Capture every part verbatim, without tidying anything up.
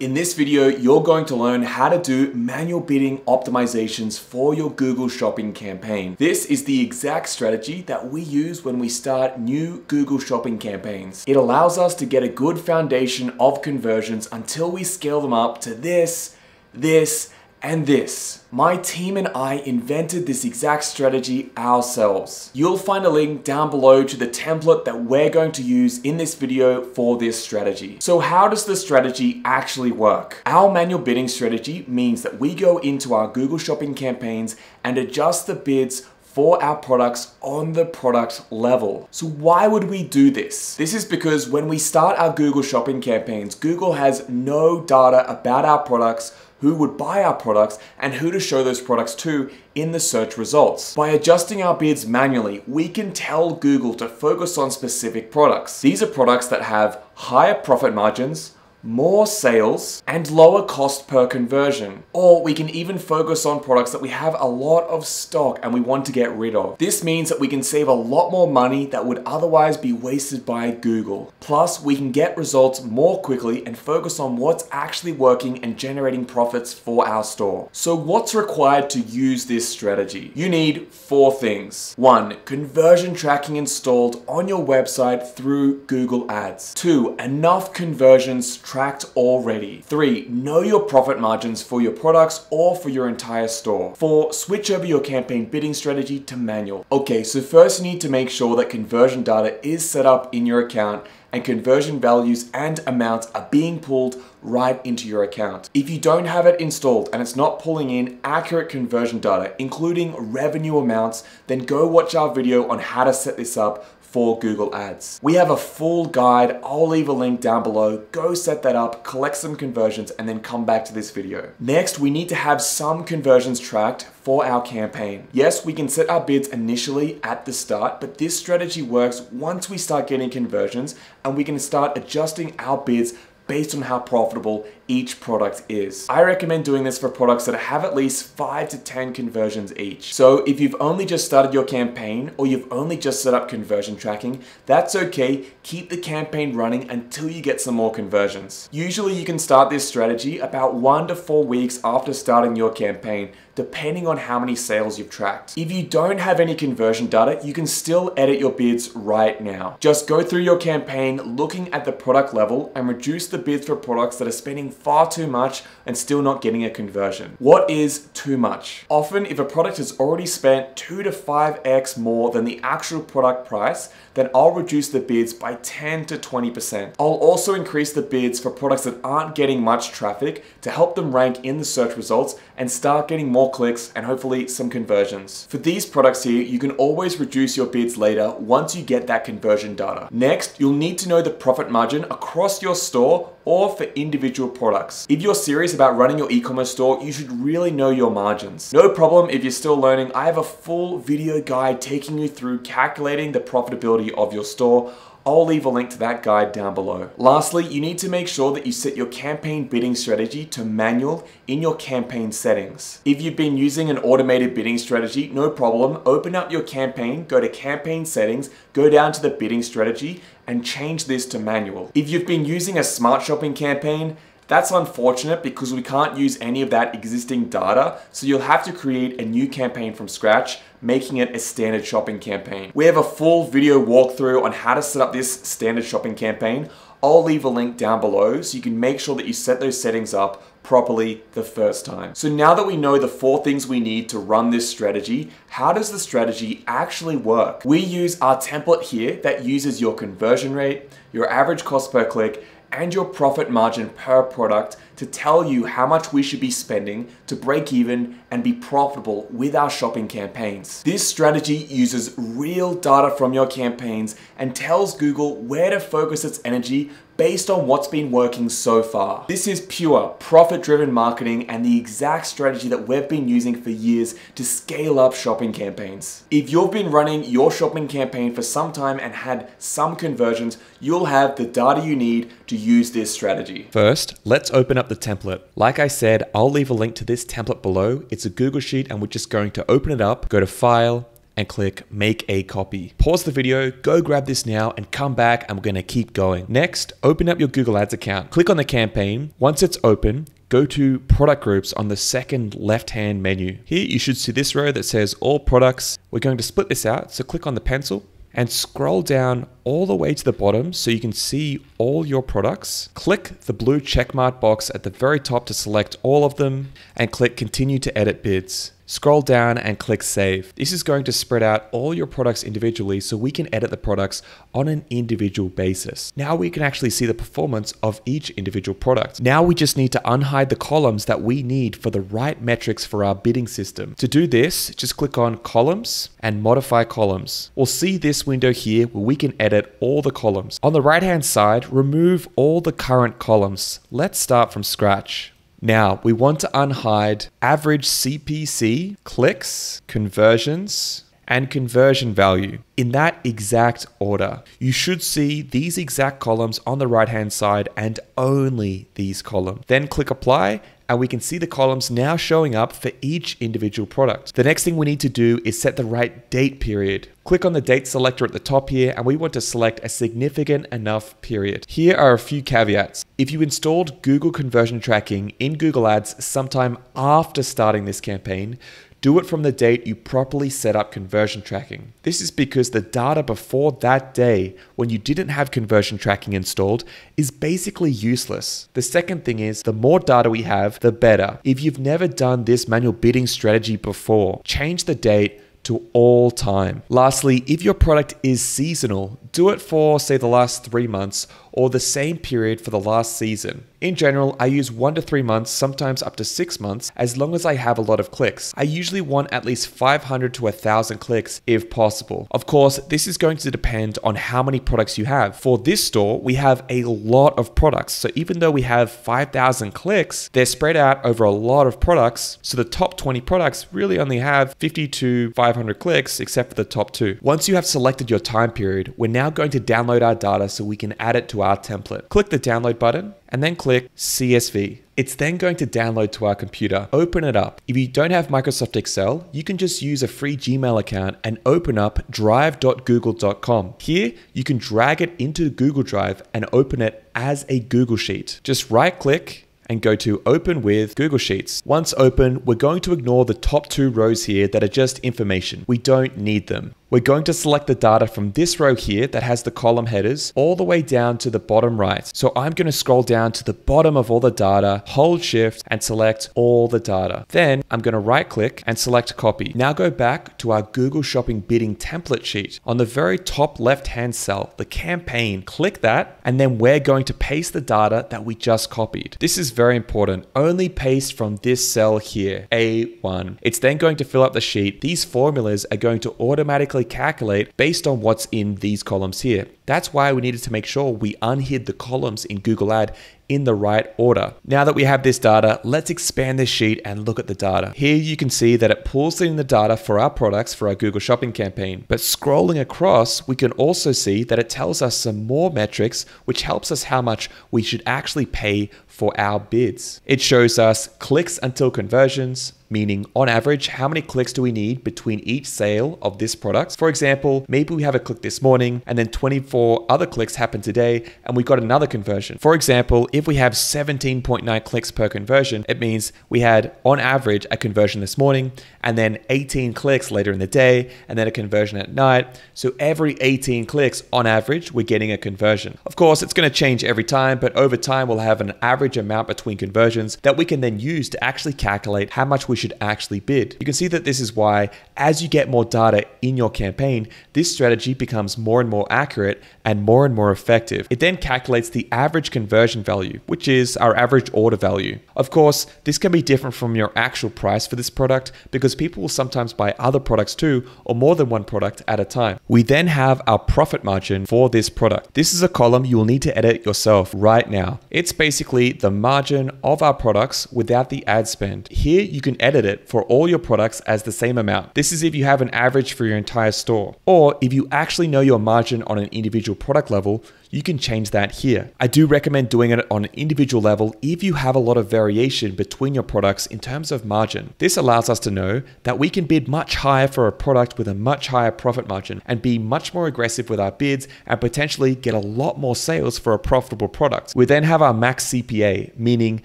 In this video, you're going to learn how to do manual bidding optimizations for your Google Shopping campaign. This is the exact strategy that we use when we start new Google Shopping campaigns. It allows us to get a good foundation of conversions until we scale them up to this, this, and this. My team and I invented this exact strategy ourselves. You'll find a link down below to the template that we're going to use in this video for this strategy. So how does the strategy actually work? Our manual bidding strategy means that we go into our Google Shopping campaigns and adjust the bids for our products on the product level. So why would we do this? This is because when we start our Google Shopping campaigns, Google has no data about our products, who would buy our products, and who to show those products to in the search results. By adjusting our bids manually, we can tell Google to focus on specific products. These are products that have higher profit margins, more sales, and lower cost per conversion. Or we can even focus on products that we have a lot of stock and we want to get rid of. This means that we can save a lot more money that would otherwise be wasted by Google. Plus, we can get results more quickly and focus on what's actually working and generating profits for our store. So what's required to use this strategy? You need four things. One, conversion tracking installed on your website through Google Ads. Two, enough conversions tracked already. Three, know your profit margins for your products or for your entire store. Four, switch over your campaign bidding strategy to manual. Okay, so first you need to make sure that conversion data is set up in your account and conversion values and amounts are being pulled right into your account. If you don't have it installed and it's not pulling in accurate conversion data, including revenue amounts, then go watch our video on how to set this up for Google Ads. We have a full guide. I'll leave a link down below. Go set that up, collect some conversions, and then come back to this video. Next, we need to have some conversions tracked for our campaign. Yes, we can set our bids initially at the start, but this strategy works once we start getting conversions and we can start adjusting our bids based on how profitable each product is. I recommend doing this for products that have at least five to ten conversions each. So if you've only just started your campaign or you've only just set up conversion tracking, that's okay. Keep the campaign running until you get some more conversions. Usually you can start this strategy about one to four weeks after starting your campaign, depending on how many sales you've tracked. If you don't have any conversion data, you can still edit your bids right now. Just go through your campaign looking at the product level and reduce the bids for products that are spending far too much and still not getting a conversion. What is too much? Often, if a product has already spent two to five X more than the actual product price, then I'll reduce the bids by ten to twenty percent. I'll also increase the bids for products that aren't getting much traffic to help them rank in the search results and start getting more clicks and hopefully some conversions. For these products here, you can always reduce your bids later once you get that conversion data. Next, you'll need to know the profit margin across your store or for individual products. If you're serious about running your e-commerce store, you should really know your margins. No problem if you're still learning, I have a full video guide taking you through calculating the profitability of your store. I'll leave a link to that guide down below. Lastly, you need to make sure that you set your campaign bidding strategy to manual in your campaign settings. If you've been using an automated bidding strategy, no problem. Open up your campaign, go to campaign settings, go down to the bidding strategy and change this to manual. If you've been using a smart shopping campaign, that's unfortunate because we can't use any of that existing data, so you'll have to create a new campaign from scratch, making it a standard shopping campaign. We have a full video walkthrough on how to set up this standard shopping campaign. I'll leave a link down below so you can make sure that you set those settings up properly the first time. So now that we know the four things we need to run this strategy, how does the strategy actually work? We use our template here that uses your conversion rate, your average cost per click, and your profit margin per product to tell you how much we should be spending to break even and be profitable with our shopping campaigns. This strategy uses real data from your campaigns and tells Google where to focus its energy based on what's been working so far. This is pure profit-driven marketing and the exact strategy that we've been using for years to scale up shopping campaigns. If you've been running your shopping campaign for some time and had some conversions, you'll have the data you need to use this strategy. First, let's open up the template. Like I said, I'll leave a link to this template below. It's a Google Sheet and we're just going to open it up, go to File, and click make a copy. Pause the video, go grab this now and come back and we're gonna keep going. Next, open up your Google Ads account. Click on the campaign. Once it's open, go to product groups on the second left-hand menu. Here you should see this row that says all products. We're going to split this out, so click on the pencil and scroll down all the way to the bottom so you can see all your products. Click the blue checkmark box at the very top to select all of them and click continue to edit bids. Scroll down and click save. This is going to spread out all your products individually so we can edit the products on an individual basis. Now we can actually see the performance of each individual product. Now we just need to unhide the columns that we need for the right metrics for our bidding system. To do this, just click on columns and modify columns. We'll see this window here where we can edit all the columns. On the right hand side, remove all the current columns. Let's start from scratch. Now, we want to unhide average C P C, clicks, conversions, and conversion value in that exact order. You should see these exact columns on the right-hand side and only these columns. Then click apply, and we can see the columns now showing up for each individual product. The next thing we need to do is set the right date period. Click on the date selector at the top here, and we want to select a significant enough period. Here are a few caveats. If you installed Google conversion tracking in Google Ads sometime after starting this campaign, do it from the date you properly set up conversion tracking. This is because the data before that day, when you didn't have conversion tracking installed, is basically useless. The second thing is, the more data we have, the better. If you've never done this manual bidding strategy before, change the date to all time. Lastly, if your product is seasonal, do it for, say, the last three months or the same period for the last season. In general, I use one to three months, sometimes up to six months, as long as I have a lot of clicks. I usually want at least five hundred to one thousand clicks if possible. Of course, this is going to depend on how many products you have. For this store, we have a lot of products. So even though we have five thousand clicks, they're spread out over a lot of products. So the top twenty products really only have fifty to five hundred clicks, except for the top two. Once you have selected your time period, we're now going to download our data so we can add it to our template. Click the download button and then click C S V. It's then going to download to our computer. Open it up. If you don't have Microsoft Excel, you can just use a free Gmail account and open up drive dot google dot com. Here, you can drag it into Google Drive and open it as a Google Sheet. Just right click and go to Open with Google Sheets. Once open, we're going to ignore the top two rows here that are just information. We don't need them. We're going to select the data from this row here that has the column headers all the way down to the bottom right. So I'm going to scroll down to the bottom of all the data, hold shift and select all the data. Then I'm going to right click and select copy. Now go back to our Google Shopping bidding template sheet. On the very top left hand cell, the campaign, click that, and then we're going to paste the data that we just copied. This is very important. Only paste from this cell here, A one. It's then going to fill up the sheet. These formulas are going to automatically calculate based on what's in these columns here. That's why we needed to make sure we unhid the columns in Google Ad in the right order. Now that we have this data, let's expand this sheet and look at the data. Here you can see that it pulls in the data for our products for our Google Shopping campaign. But scrolling across, we can also see that it tells us some more metrics, which helps us how much we should actually pay for our bids. It shows us clicks until conversions, meaning on average, how many clicks do we need between each sale of this product? For example, maybe we have a click this morning and then twenty-four other clicks happen today and we got another conversion. For example, if we have seventeen point nine clicks per conversion, it means we had on average a conversion this morning and then eighteen clicks later in the day and then a conversion at night. So every eighteen clicks on average, we're getting a conversion. Of course, it's going to change every time, but over time we'll have an average amount between conversions that we can then use to actually calculate how much we should actually bid. You can see that this is why, as you get more data in your campaign, this strategy becomes more and more accurate and more and more effective. It then calculates the average conversion value, which is our average order value. Of course, this can be different from your actual price for this product because people will sometimes buy other products too, or more than one product at a time. We then have our profit margin for this product. This is a column you will need to edit yourself right now. It's basically the margin of our products without the ad spend. Here you can edit edit it for all your products as the same amount. This is if you have an average for your entire store, or if you actually know your margin on an individual product level, you can change that here. I do recommend doing it on an individual level if you have a lot of variation between your products in terms of margin. This allows us to know that we can bid much higher for a product with a much higher profit margin and be much more aggressive with our bids and potentially get a lot more sales for a profitable product. We then have our max C P A, meaning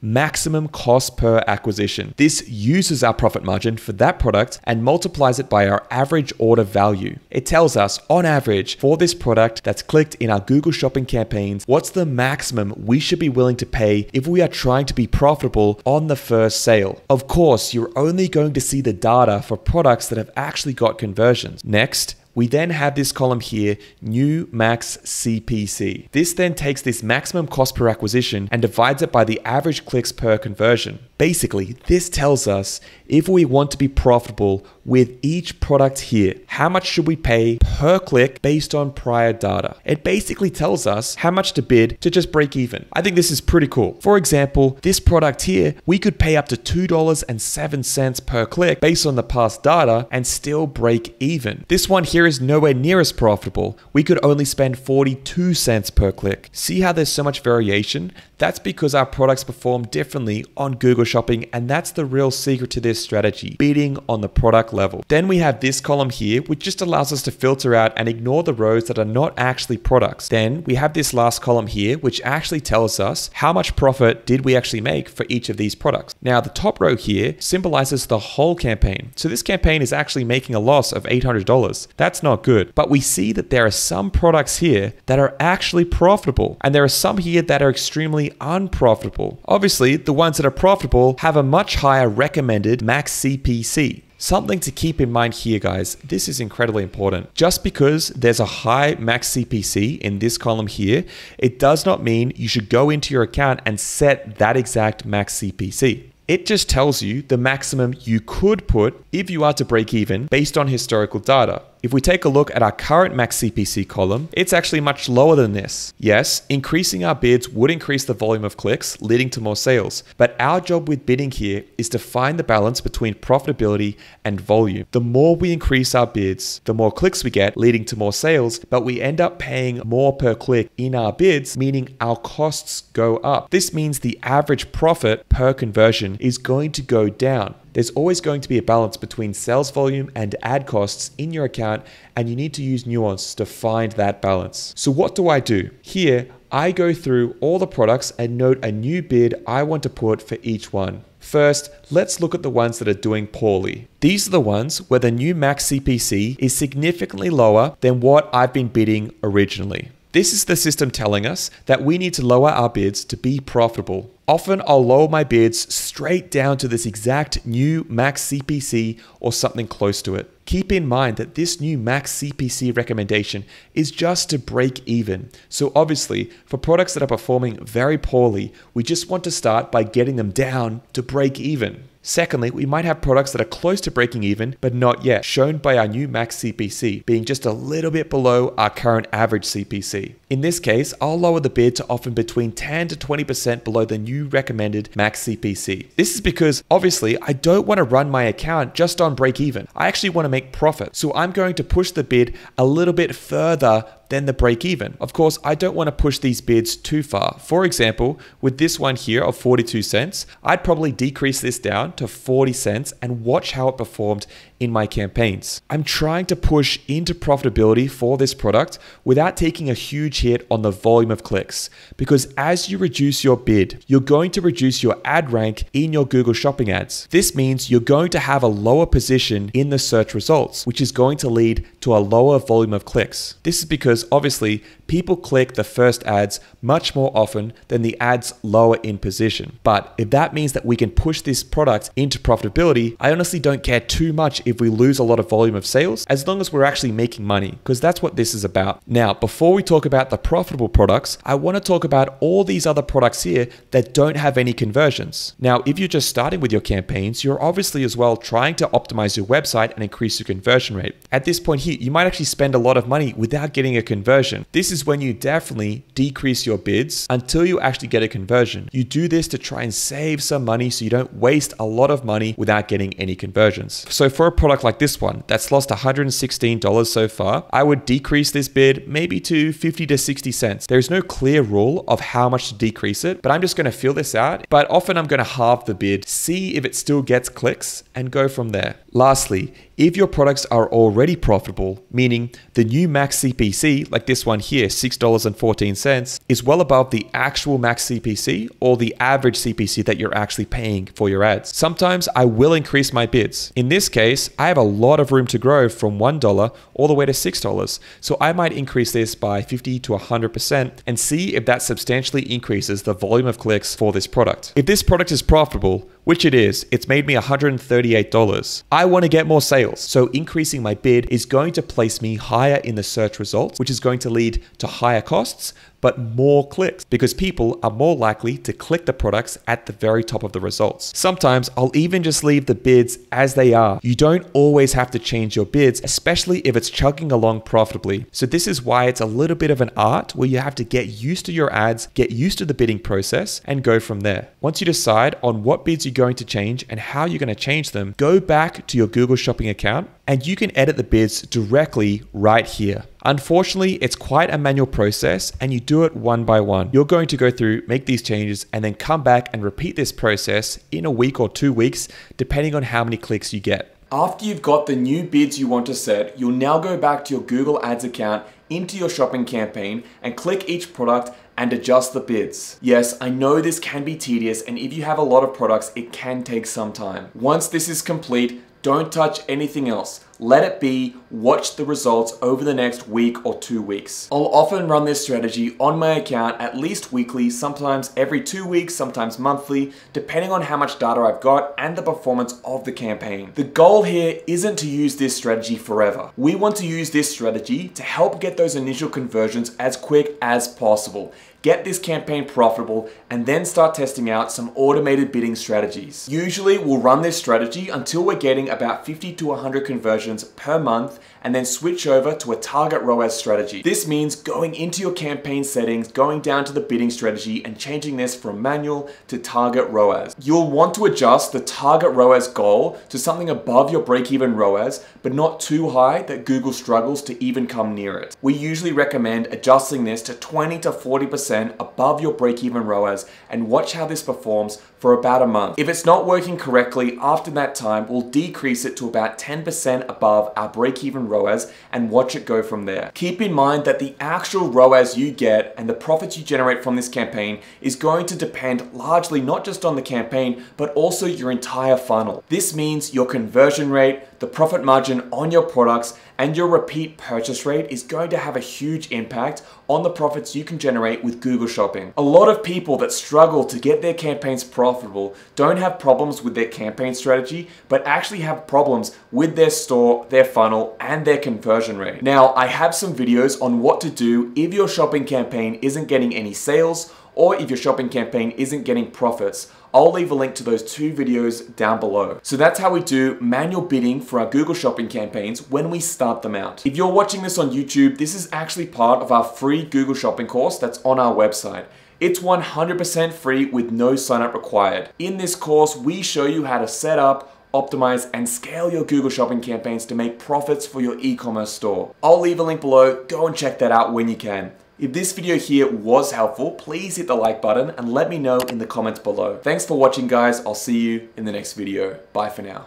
maximum cost per acquisition. This uses our profit margin for that product and multiplies it by our average order value. It tells us on average for this product that's clicked in our Google Shopping campaigns, what's the maximum we should be willing to pay if we are trying to be profitable on the first sale. Of course, you're only going to see the data for products that have actually got conversions. Next, we then have this column here, new max C P C. This then takes this maximum cost per acquisition and divides it by the average clicks per conversion. Basically, this tells us if we want to be profitable with each product here, how much should we pay per click based on prior data? It basically tells us how much to bid to just break even. I think this is pretty cool. For example, this product here, we could pay up to two dollars and seven cents per click based on the past data and still break even. This one here is nowhere near as profitable. We could only spend forty-two cents per click. See how there's so much variation? That's because our products perform differently on Google Shopping, and that's the real secret to this strategy, bidding on the product level. Then we have this column here, which just allows us to filter out and ignore the rows that are not actually products. Then we have this last column here, which actually tells us how much profit did we actually make for each of these products. Now the top row here symbolizes the whole campaign. So this campaign is actually making a loss of eight hundred dollars. That's not good, but we see that there are some products here that are actually profitable, and there are some here that are extremely unprofitable. Obviously, the ones that are profitable have a much higher recommended max C P C. Something to keep in mind here, guys, this is incredibly important. Just because there's a high max C P C in this column here, it does not mean you should go into your account and set that exact max C P C. It just tells you the maximum you could put if you are to break even based on historical data. If we take a look at our current max C P C column, it's actually much lower than this. Yes, increasing our bids would increase the volume of clicks, leading to more sales. But our job with bidding here is to find the balance between profitability and volume. The more we increase our bids, the more clicks we get, leading to more sales, but we end up paying more per click in our bids, meaning our costs go up. This means the average profit per conversion is going to go down. There's always going to be a balance between sales volume and ad costs in your account, and you need to use nuance to find that balance. So what do I do? Here, I go through all the products and note a new bid I want to put for each one. First, let's look at the ones that are doing poorly. These are the ones where the new max C P C is significantly lower than what I've been bidding originally. This is the system telling us that we need to lower our bids to be profitable. Often I'll lower my bids straight down to this exact new max C P C or something close to it. Keep in mind that this new max C P C recommendation is just to break even. So obviously, for products that are performing very poorly, we just want to start by getting them down to break even. Secondly, we might have products that are close to breaking even, but not yet, shown by our new max C P C, being just a little bit below our current average C P C. In this case, I'll lower the bid to often between ten to twenty percent below the new recommended max C P C. This is because obviously I don't want to run my account just on break even. I actually want to make profit. So I'm going to push the bid a little bit further than the break even. Of course, I don't want to push these bids too far. For example, with this one here of forty-two cents, I'd probably decrease this down to forty cents and watch how it performed in my campaigns. I'm trying to push into profitability for this product without taking a huge hit on the volume of clicks, because as you reduce your bid, you're going to reduce your ad rank in your Google Shopping ads. This means you're going to have a lower position in the search results, which is going to lead to a lower volume of clicks. This is because obviously, people click the first ads much more often than the ads lower in position. But if that means that we can push this product into profitability, I honestly don't care too much if we lose a lot of volume of sales, as long as we're actually making money, because that's what this is about. Now, before we talk about the profitable products, I want to talk about all these other products here that don't have any conversions. Now, if you're just starting with your campaigns, you're obviously as well trying to optimize your website and increase your conversion rate. At this point here, you might actually spend a lot of money without getting a conversion. This is is when you definitely decrease your bids until you actually get a conversion. You do this to try and save some money so you don't waste a lot of money without getting any conversions. So for a product like this one that's lost one hundred sixteen dollars so far, I would decrease this bid maybe to fifty to sixty cents. There's no clear rule of how much to decrease it, but I'm just going to feel this out. But often I'm going to halve the bid, see if it still gets clicks, and go from there. Lastly, if your products are already profitable, meaning the new max C P C, like this one here, six dollars and fourteen cents, is well above the actual max C P C or the average C P C that you're actually paying for your ads. Sometimes I will increase my bids. In this case, I have a lot of room to grow from one dollar all the way to six dollars. So I might increase this by fifty to one hundred percent and see if that substantially increases the volume of clicks for this product. If this product is profitable, which it is, it's made me one hundred thirty-eight dollars. I want to get more sales, so increasing my bid is going to place me higher in the search results, which is going to lead to higher costs, but more clicks, because people are more likely to click the products at the very top of the results. Sometimes I'll even just leave the bids as they are. You don't always have to change your bids, especially if it's chugging along profitably. So this is why it's a little bit of an art where you have to get used to your ads, get used to the bidding process, and go from there. Once you decide on what bids you going to change and how you're going to change them, go back to your Google Shopping account and you can edit the bids directly right here. Unfortunately, it's quite a manual process and you do it one by one. You're going to go through, make these changes, and then come back and repeat this process in a week or two weeks, depending on how many clicks you get. After you've got the new bids you want to set, you'll now go back to your Google Ads account, into your shopping campaign, and click each product and adjust the bids. Yes, I know this can be tedious, and if you have a lot of products, it can take some time. Once this is complete, don't touch anything else. Let it be, watch the results over the next week or two weeks. I'll often run this strategy on my account at least weekly, sometimes every two weeks, sometimes monthly, depending on how much data I've got and the performance of the campaign. The goal here isn't to use this strategy forever. We want to use this strategy to help get those initial conversions as quick as possible. Get this campaign profitable and then start testing out some automated bidding strategies. Usually we'll run this strategy until we're getting about fifty to one hundred conversions per month, and then switch over to a target R O A S strategy. This means going into your campaign settings, going down to the bidding strategy and changing this from manual to target R O A S. You'll want to adjust the target R O A S goal to something above your break-even R O A S, but not too high that Google struggles to even come near it. We usually recommend adjusting this to twenty to forty percent above your break-even R O A S and watch how this performs for about a month. If it's not working correctly after that time, we'll decrease it to about ten percent above our break-even R O A S and watch it go from there. Keep in mind that the actual R O A S you get and the profits you generate from this campaign is going to depend largely not just on the campaign, but also your entire funnel. This means your conversion rate, the profit margin on your products, and your repeat purchase rate is going to have a huge impact on the profits you can generate with Google Shopping. A lot of people that struggle to get their campaigns profitable don't have problems with their campaign strategy, but actually have problems with their store, their funnel, and their conversion rate. Now, I have some videos on what to do if your shopping campaign isn't getting any sales or if your shopping campaign isn't getting profits. I'll leave a link to those two videos down below. So that's how we do manual bidding for our Google Shopping campaigns when we start them out. If you're watching this on YouTube, this is actually part of our free Google Shopping course that's on our website. It's one hundred percent free with no sign up required. In this course, we show you how to set up, optimize, and scale your Google Shopping campaigns to make profits for your e-commerce store. I'll leave a link below. Go and check that out when you can. If this video here was helpful, please hit the like button and let me know in the comments below. Thanks for watching, guys. I'll see you in the next video. Bye for now.